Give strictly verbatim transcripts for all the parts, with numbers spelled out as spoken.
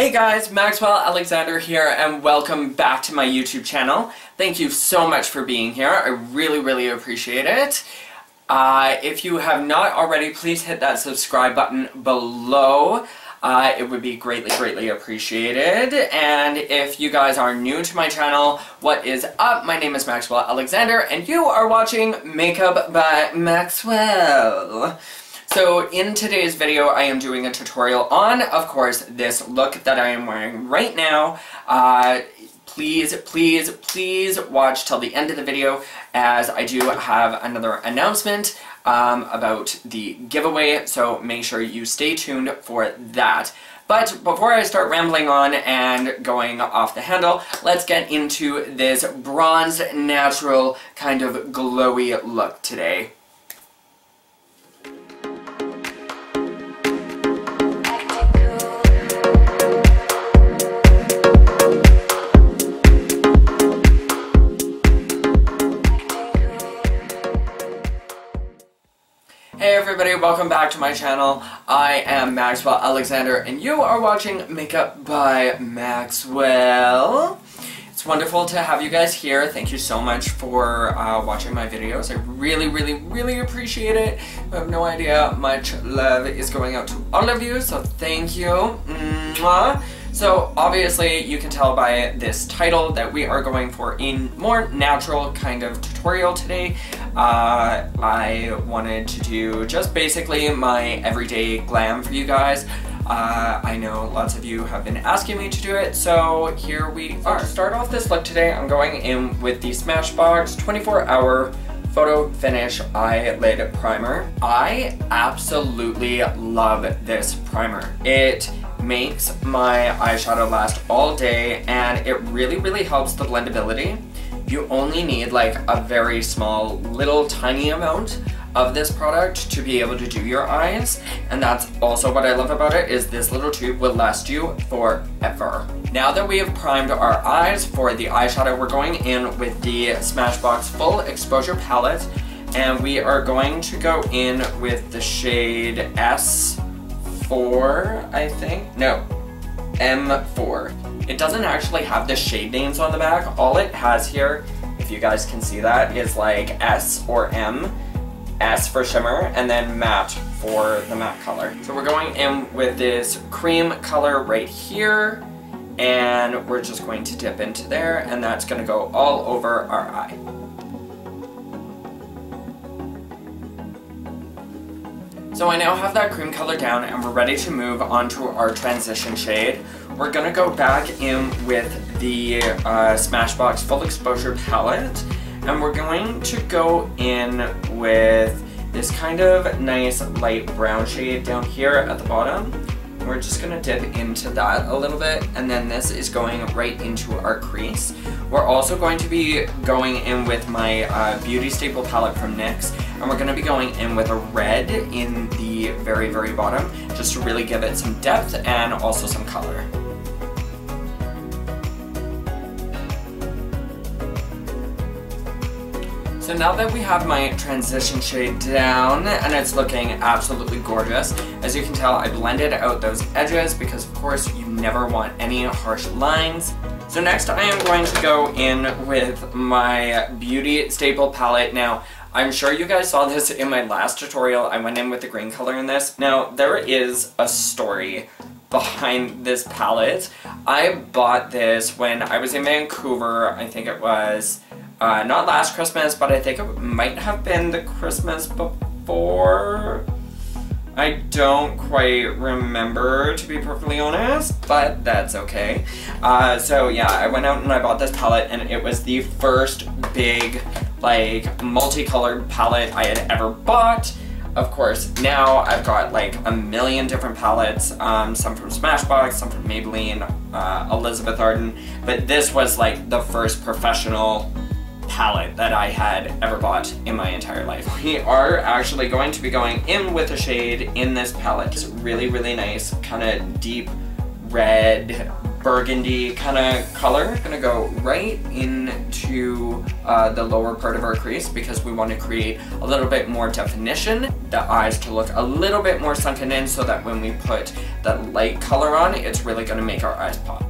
Hey guys, Maxwell Alexander here, and welcome back to my YouTube channel. Thank you so much for being here. I really, really appreciate it. Uh, if you have not already, please hit that subscribe button below. Uh, it would be greatly, greatly appreciated. And if you guys are new to my channel, what is up? My name is Maxwell Alexander, and you are watching Makeup by Maxwell. So in today's video, I am doing a tutorial on, of course, this look that I am wearing right now. Uh, please, please, please watch till the end of the video, as I do have another announcement um, about the giveaway, so make sure you stay tuned for that. But before I start rambling on and going off the handle, let's get into this bronze natural kind of glowy look today. Hey everybody, welcome back to my channel. I am Maxwell Alexander, and you are watching Makeup by Maxwell. It's wonderful to have you guys here. Thank you so much for uh, watching my videos. I really, really, really appreciate it. I have no idea. Much love is going out to all of you, so thank you. Mwah. So obviously you can tell by this title that we are going for a more natural kind of tutorial today. Uh, I wanted to do just basically my everyday glam for you guys. Uh, I know lots of you have been asking me to do it, so here we are. To start off this look today, I'm going in with the Smashbox twenty-four hour Photo Finish Eyelid Primer. I absolutely love this primer. It makes my eyeshadow last all day, and it really, really helps the blendability. You only need like a very small, little tiny amount of this product to be able to do your eyes, and that's also what I love about it, is this little tube will last you forever. Now that we have primed our eyes for the eyeshadow, we're going in with the Smashbox Full Exposure Palette, and we are going to go in with the shade S four, I think? No, M four. It doesn't actually have the shade names on the back. All it has here, if you guys can see that, is like S or M. S for shimmer, and then matte for the matte color. So we're going in with this cream color right here, and we're just going to dip into there, and that's going to go all over our eye. So I now have that cream color down, and we're ready to move on to our transition shade. We're going to go back in with the uh, Smashbox Full Exposure Palette, and we're going to go in with this kind of nice light brown shade down here at the bottom. We're just going to dip into that a little bit, and then this is going right into our crease. We're also going to be going in with my uh, Beauty Staple Palette from NYX, and we're going to be going in with a red in the very, very bottom, just to really give it some depth and also some color. So now that we have my transition shade down, and it's looking absolutely gorgeous, as you can tell, I blended out those edges because, of course, you never want any harsh lines. So next, I am going to go in with my Beauty Staple Palette. Now, I'm sure you guys saw this in my last tutorial. I went in with the green color in this. Now, there is a story behind this palette. I bought this when I was in Vancouver. I think it was... Uh, not last Christmas, but I think it might have been the Christmas before. I don't quite remember, to be perfectly honest, but that's okay. Uh, so yeah, I went out and I bought this palette, and it was the first big, like, multicolored palette I had ever bought. Of course, now I've got like a million different palettes, um, some from Smashbox, some from Maybelline, uh, Elizabeth Arden, but this was like the first professional palette that I had ever bought in my entire life. We are actually going to be going in with a shade in this palette. It's really, really nice, kind of deep red burgundy kind of color. It's gonna go right into uh, the lower part of our crease because we want to create a little bit more definition, the eyes to look a little bit more sunken in so that when we put that light color on, it's really gonna make our eyes pop.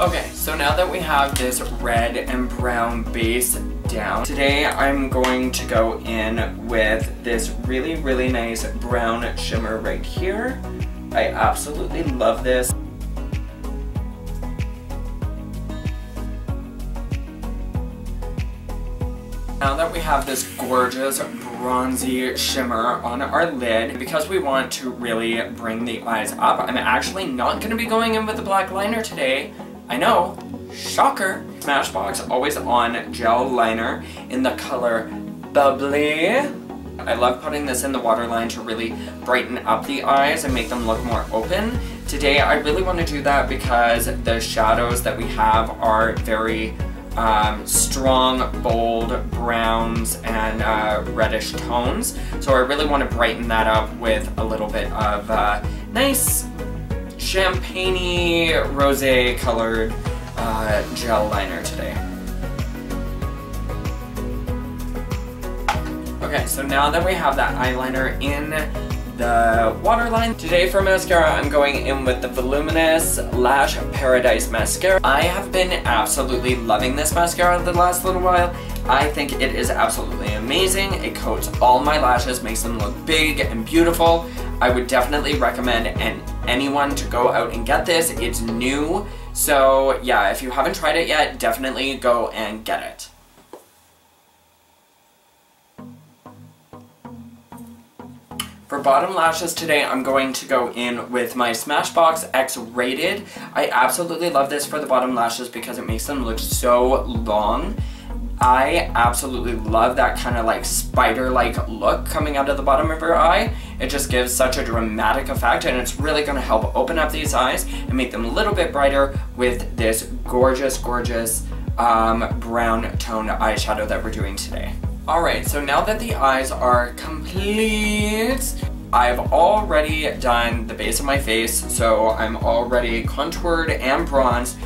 Okay, so now that we have this red and brown base down, today I'm going to go in with this really, really nice brown shimmer right here. I absolutely love this. Now that we have this gorgeous bronzy shimmer on our lid, because we want to really bring the eyes up, I'm actually not going to be going in with the black liner today. I know, shocker. Smashbox Always On Gel Liner in the color Bubbly. I love putting this in the waterline to really brighten up the eyes and make them look more open. Today I really want to do that because the shadows that we have are very um, strong, bold browns and uh, reddish tones. So I really want to brighten that up with a little bit of uh, nice champagne-y, rosé colored uh, gel liner today. Okay, so now that we have that eyeliner in the waterline, today for mascara I'm going in with the Voluminous Lash Paradise Mascara. I have been absolutely loving this mascara the last little while. I think it is absolutely amazing. It coats all my lashes, makes them look big and beautiful. I would definitely recommend an anyone to go out and get this. It's new, so yeah, if you haven't tried it yet, definitely go and get it. For bottom lashes today, I'm going to go in with my Smashbox X Rated. I absolutely love this for the bottom lashes because it makes them look so long. I absolutely love that kind of like spider-like look coming out of the bottom of your eye. It just gives such a dramatic effect, and it's really going to help open up these eyes and make them a little bit brighter with this gorgeous, gorgeous um, brown toned eyeshadow that we're doing today. Alright, so now that the eyes are complete, I've already done the base of my face, so I'm already contoured and bronzed.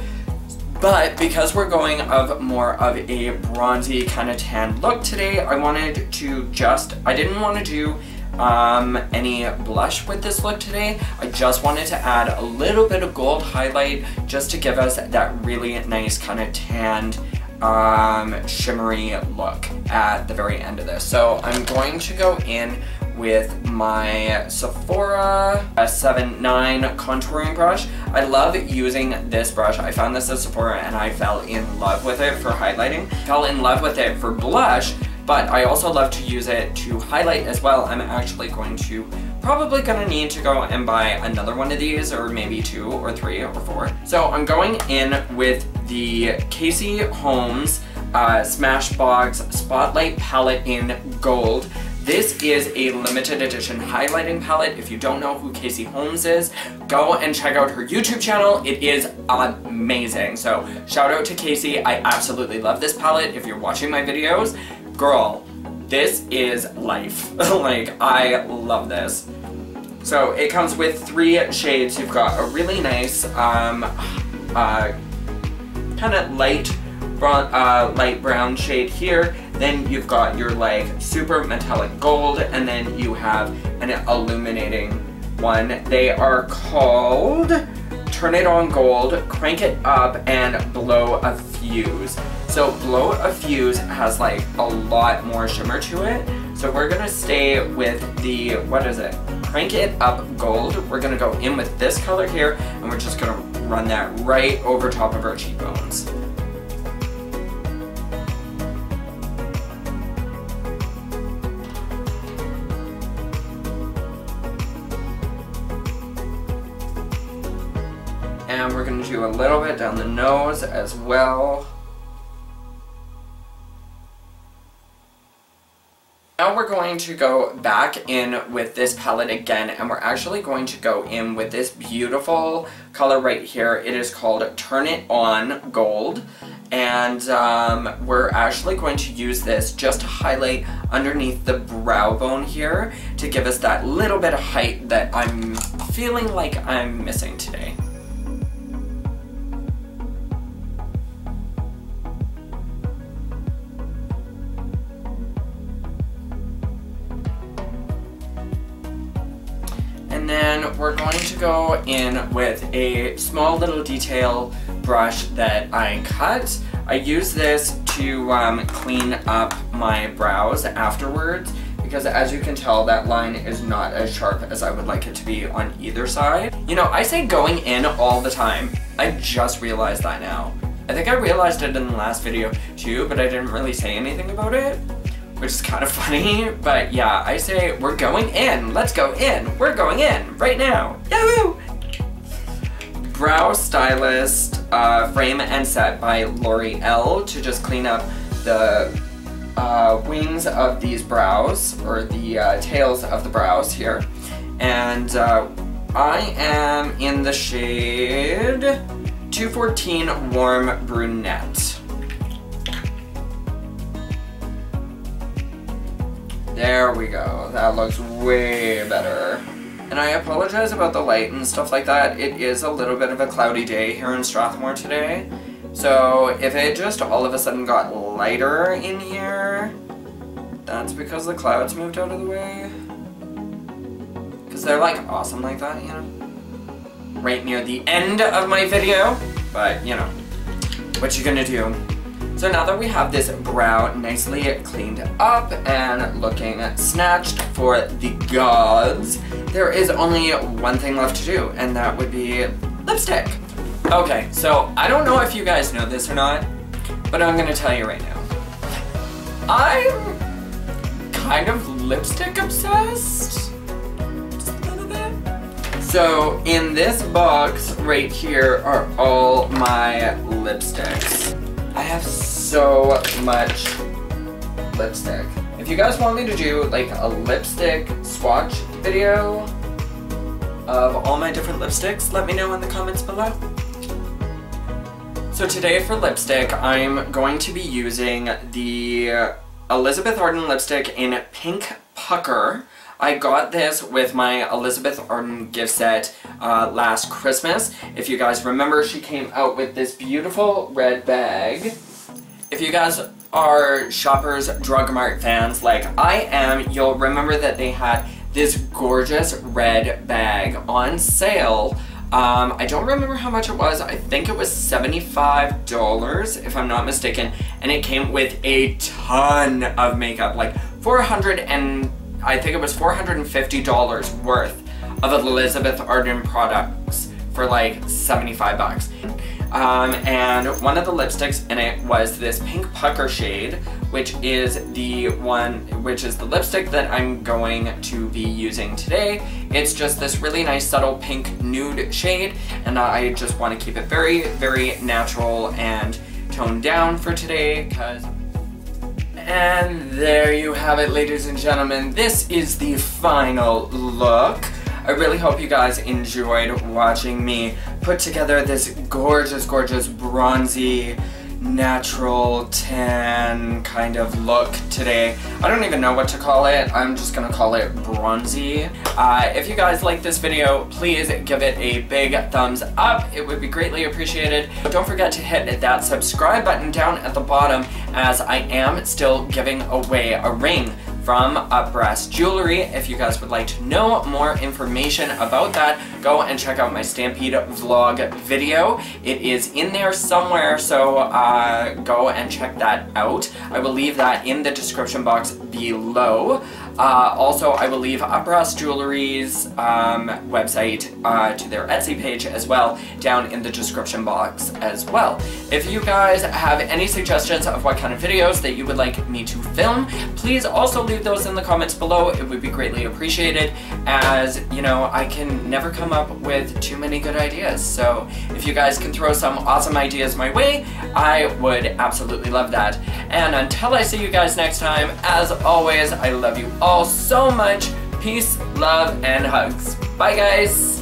But because we're going of more of a bronzy kind of tan look today, I wanted to just, I didn't want to do um, any blush with this look today. I just wanted to add a little bit of gold highlight just to give us that really nice kind of tanned, um, shimmery look at the very end of this. So I'm going to go in with my Sephora seven nine contouring brush. I love using this brush. I found this at Sephora and I fell in love with it for highlighting. Fell in love with it for blush, but I also love to use it to highlight as well. I'm actually going to, probably gonna need to go and buy another one of these, or maybe two or three or four. So I'm going in with the Kassi Holmes uh, Smashbox Spotlight Palette in Gold. This is a limited edition highlighting palette. If you don't know who Kassi Holmes is, go and check out her YouTube channel. It is amazing. So shout out to Kassi. I absolutely love this palette. If you're watching my videos, girl, this is life. Like, I love this. So it comes with three shades. You've got a really nice um, uh, kind of light, uh, light brown shade here. Then you've got your like super metallic gold, and then you have an illuminating one. They are called Turn It On Gold, Crank It Up, and Blow a Fuse. So Blow a Fuse has like a lot more shimmer to it. So we're gonna stay with the, what is it? Crank It Up Gold. We're gonna go in with this color here, and we're just gonna run that right over top of our cheekbones. And we're going to do a little bit down the nose as well. Now we're going to go back in with this palette again, and we're actually going to go in with this beautiful color right here. It is called Turn It On Gold, and um, we're actually going to use this just to highlight underneath the brow bone here to give us that little bit of height that I'm feeling like I'm missing today. Then we're going to go in with a small little detail brush that I cut. I use this to um, clean up my brows afterwards because, as you can tell, that line is not as sharp as I would like it to be on either side. You know, I say going in all the time. I just realized that now. I think I realized it in the last video too, but I didn't really say anything about it, which is kind of funny, but yeah, I say we're going in, let's go in, we're going in right now, yahoo! Brow Stylist uh, Frame and Set by L'Oreal to just clean up the uh, wings of these brows, or the uh, tails of the brows here, and uh, I am in the shade two fourteen Warm Brunette. There we go, that looks way better. And I apologize about the light and stuff like that. It is a little bit of a cloudy day here in Strathmore today. So if it just all of a sudden got lighter in here, that's because the clouds moved out of the way. Because they're like awesome like that, you know? Right near the end of my video, but you know, what you gonna do? So now that we have this brow nicely cleaned up and looking snatched for the gods, there is only one thing left to do, and that would be lipstick. Okay, so I don't know if you guys know this or not, but I'm gonna tell you right now. I'm kind of lipstick obsessed. So in this box right here are all my lipsticks. I have so much lipstick. If you guys want me to do like a lipstick swatch video of all my different lipsticks, let me know in the comments below. So today for lipstick, I'm going to be using the Elizabeth Arden lipstick in Pink Pucker. I got this with my Elizabeth Arden gift set uh, last Christmas. If you guys remember, she came out with this beautiful red bag. If you guys are Shoppers Drug Mart fans like I am, you'll remember that they had this gorgeous red bag on sale. Um, I don't remember how much it was. I think it was seventy-five dollars if I'm not mistaken. And it came with a ton of makeup, like four hundred and I think it was four hundred fifty dollars worth of Elizabeth Arden products for like seventy-five bucks. Um, and one of the lipsticks in it was this Pink Pucker shade, which is the one, which is the lipstick that I'm going to be using today. It's just this really nice subtle pink nude shade, and I just want to keep it very, very natural and toned down for today, because And there you have it, ladies and gentlemen. This is the final look. I really hope you guys enjoyed watching me put together this gorgeous, gorgeous, bronzy, natural tan kind of look today. I don't even know what to call it. I'm just gonna call it bronzy. Uh, if you guys like this video, please give it a big thumbs up. It would be greatly appreciated. Don't forget to hit that subscribe button down at the bottom, as I am still giving away a ring from UpBrass Jewelry. If you guys would like to know more information about that, go and check out my Stampede vlog video. It is in there somewhere, so uh, go and check that out. I will leave that in the description box below. Uh, also, I will leave UpBrass Jewelry's um, website uh, to their Etsy page as well down in the description box as well. If you guys have any suggestions of what kind of videos that you would like me to film, please also leave those in the comments below. It would be greatly appreciated, as you know, I can never come up with too many good ideas. So if you guys can throw some awesome ideas my way, I would absolutely love that. And until I see you guys next time, as always, I love you all so much. Peace, love, and hugs. Bye, guys.